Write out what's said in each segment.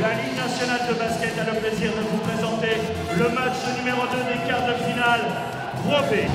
La Ligue nationale de basket a le plaisir de vous présenter le match numéro 2 des quarts de finale, Cropez.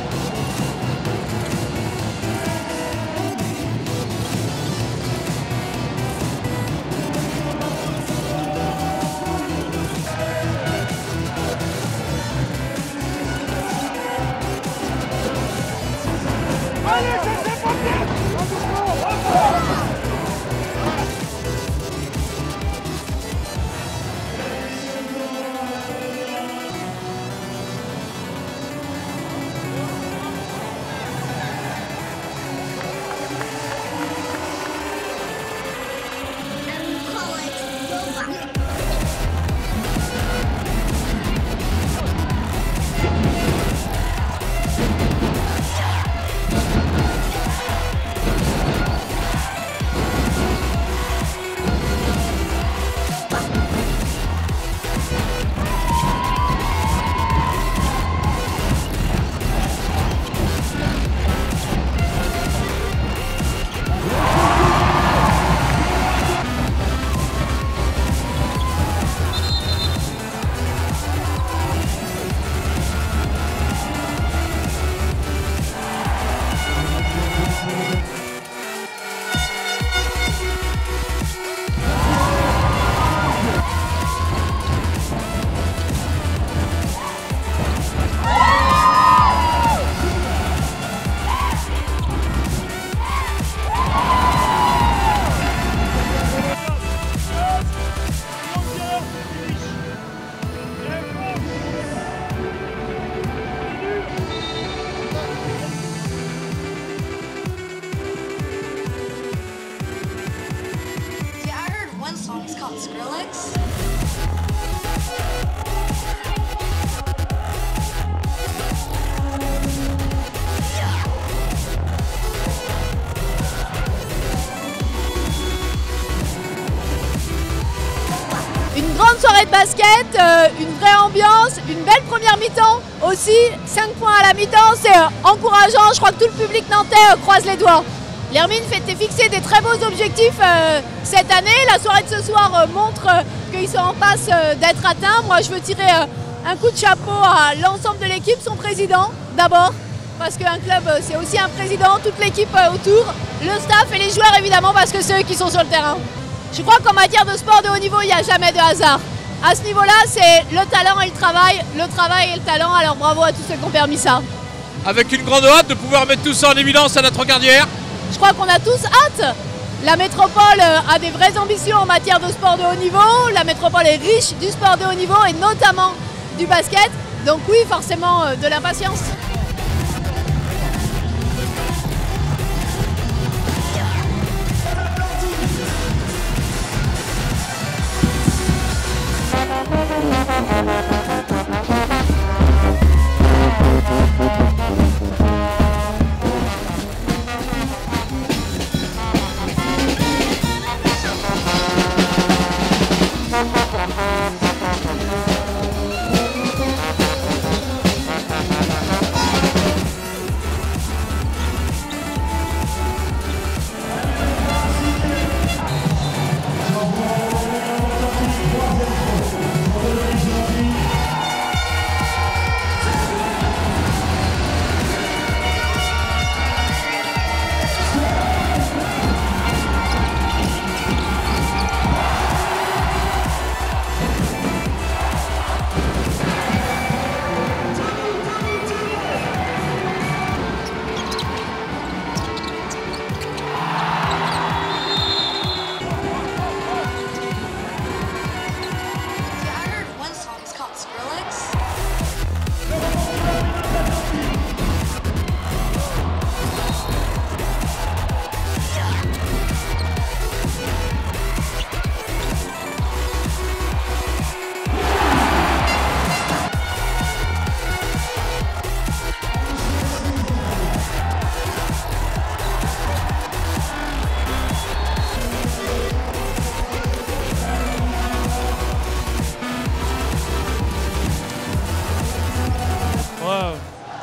Une grande soirée de basket, une vraie ambiance, une belle première mi-temps aussi. 5 points à la mi-temps, c'est encourageant. Je crois que tout le public nantais croise les doigts. L'Hermine s'est fixé des très beaux objectifs cette année. La soirée de ce soir montre qu'ils sont en passe d'être atteints. Moi, je veux tirer un coup de chapeau à l'ensemble de l'équipe, son président d'abord, parce qu'un club, c'est aussi un président, toute l'équipe autour, le staff et les joueurs évidemment, parce que c'est eux qui sont sur le terrain. Je crois qu'en matière de sport de haut niveau, il n'y a jamais de hasard. À ce niveau-là, c'est le talent et le travail et le talent. Alors bravo à tous ceux qui ont permis ça. Avec une grande hâte de pouvoir mettre tout ça en évidence à notre gardière. Je crois qu'on a tous hâte. La métropole a des vraies ambitions en matière de sport de haut niveau. La métropole est riche du sport de haut niveau et notamment du basket. Donc oui, forcément de l'impatience.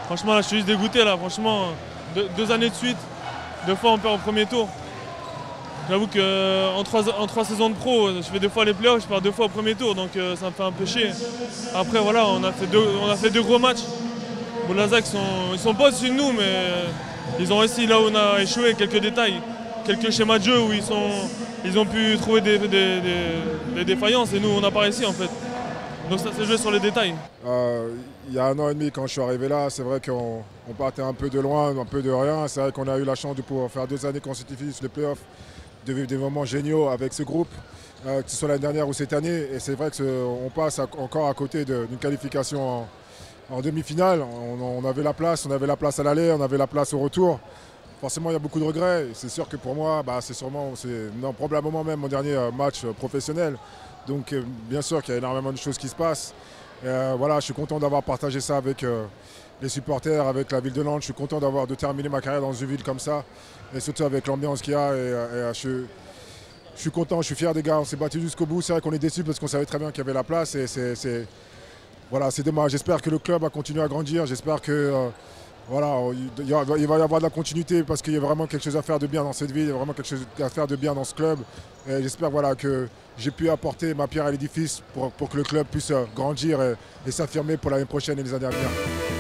Franchement, là, je suis juste dégoûté, là, franchement, deux années de suite, 2 fois on perd au premier tour. J'avoue qu'en trois saisons de pro, je fais 2 fois les playoffs, je perds 2 fois au premier tour, donc ça me fait un peu chier. Après voilà, on a fait deux gros matchs. Bon, Lazare, ils sont pas au-dessus de nous, mais ils ont réussi là où on a échoué, quelques détails, quelques schémas de jeu où ils ont pu trouver des défaillances et nous on n'a pas réussi en fait. Donc ça s'est joué sur les détails. Il y a 1 an et demi quand je suis arrivé là, c'est vrai qu'on partait un peu de loin, un peu de rien. C'est vrai qu'on a eu la chance de pouvoir faire 2 années consécutives sur les playoffs, de vivre des moments géniaux avec ce groupe, que ce soit l'année dernière ou cette année. Et c'est vrai qu'on passe encore à côté d'une qualification en demi-finale. On avait la place, à l'aller, on avait la place au retour. Forcément, il y a beaucoup de regrets. C'est sûr que pour moi, bah, c'est sûrement, non, probablement même mon dernier match professionnel. Donc bien sûr qu'il y a énormément de choses qui se passent. Voilà, je suis content d'avoir partagé ça avec les supporters, avec la ville de Nantes. Je suis content de terminer ma carrière dans une ville comme ça. Et surtout avec l'ambiance qu'il y a. Et je suis content, je suis fier des gars. On s'est battus jusqu'au bout. C'est vrai qu'on est déçus parce qu'on savait très bien qu'il y avait la place. Et c'est voilà, dommage. J'espère que le club va continuer à grandir. J'espère que... voilà, il va y avoir de la continuité parce qu'il y a vraiment quelque chose à faire de bien dans cette ville, il y a vraiment quelque chose à faire de bien dans ce club. J'espère voilà, que j'ai pu apporter ma pierre à l'édifice pour que le club puisse grandir et s'affirmer pour l'année prochaine et les années à venir.